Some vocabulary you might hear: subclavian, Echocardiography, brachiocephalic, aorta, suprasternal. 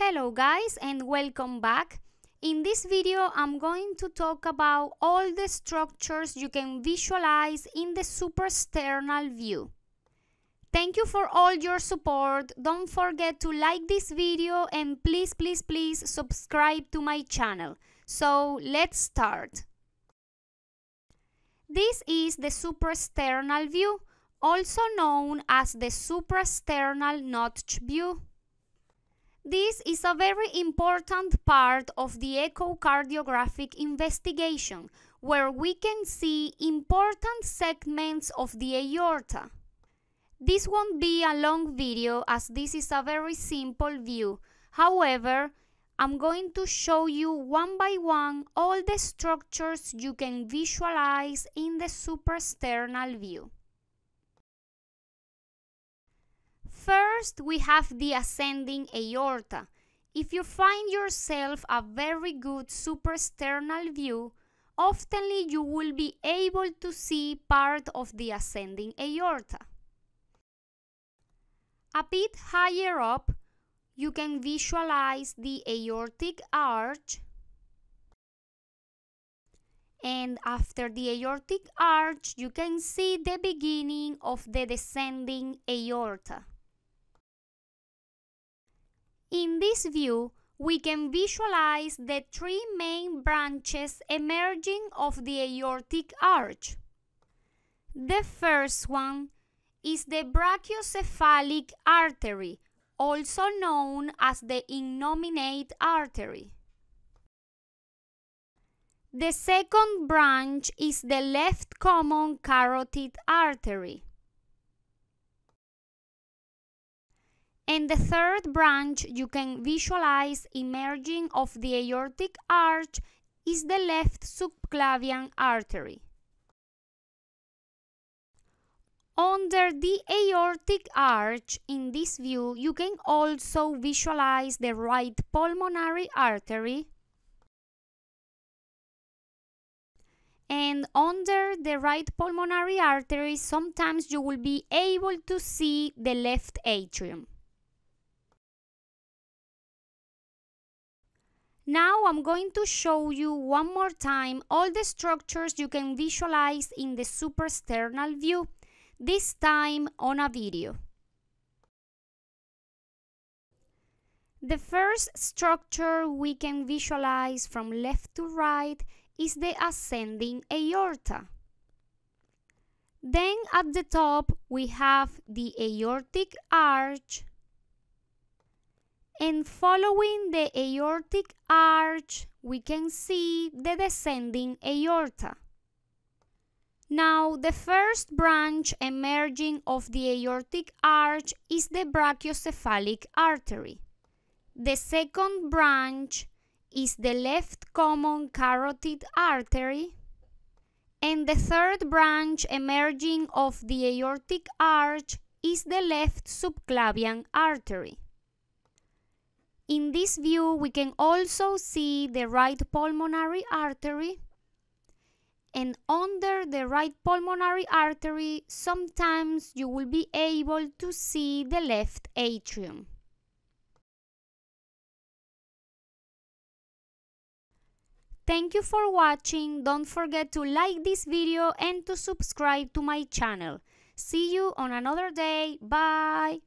Hello guys and welcome back. In this video I'm going to talk about all the structures you can visualize in the suprasternal view. Thank you for all your support. Don't forget to like this video and please subscribe to my channel. So let's start. This is the suprasternal view, also known as the suprasternal notch view. This is a very important part of the echocardiographic investigation, where we can see important segments of the aorta. This won't be a long video as this is a very simple view. However, I'm going to show you one by one all the structures you can visualize in the suprasternal view. First, we have the ascending aorta. If you find yourself a very good suprasternal view, often you will be able to see part of the ascending aorta. A bit higher up, you can visualize the aortic arch, and after the aortic arch, you can see the beginning of the descending aorta. In this view, we can visualize the three main branches emerging of the aortic arch. The first one is the brachiocephalic artery, also known as the innominate artery. The second branch is the left common carotid artery. And the third branch you can visualize emerging of the aortic arch is the left subclavian artery. Under the aortic arch, in this view, you can also visualize the right pulmonary artery. And under the right pulmonary artery, sometimes you will be able to see the left atrium. Now I'm going to show you one more time all the structures you can visualize in the suprasternal view, this time on a video. The first structure we can visualize from left to right is the ascending aorta. Then at the top we have the aortic arch, and following the aortic arch, we can see the descending aorta. Now, the first branch emerging of the aortic arch is the brachiocephalic artery. The second branch is the left common carotid artery. And the third branch emerging of the aortic arch is the left subclavian artery. In this view, we can also see the right pulmonary artery, and under the right pulmonary artery, sometimes you will be able to see the left atrium. Thank you for watching. Don't forget to like this video and to subscribe to my channel. See you on another day. Bye!